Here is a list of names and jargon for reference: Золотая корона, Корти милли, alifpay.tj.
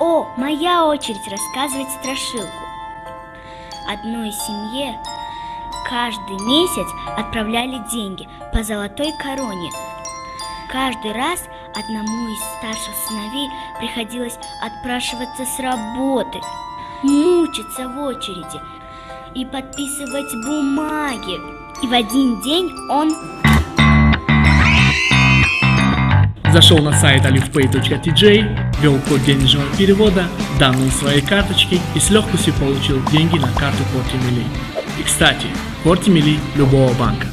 О, моя очередь рассказывать страшилку. Одной семье каждый месяц отправляли деньги по золотой короне. Каждый раз одному из старших сыновей приходилось отпрашиваться с работы, мучиться в очереди и подписывать бумаги. И в один день он зашел на сайт alifpay.tj, ввел код денежного перевода, данные своей карточки и с легкостью получил деньги на карту Корти милли. И, кстати, Корти милли любого банка.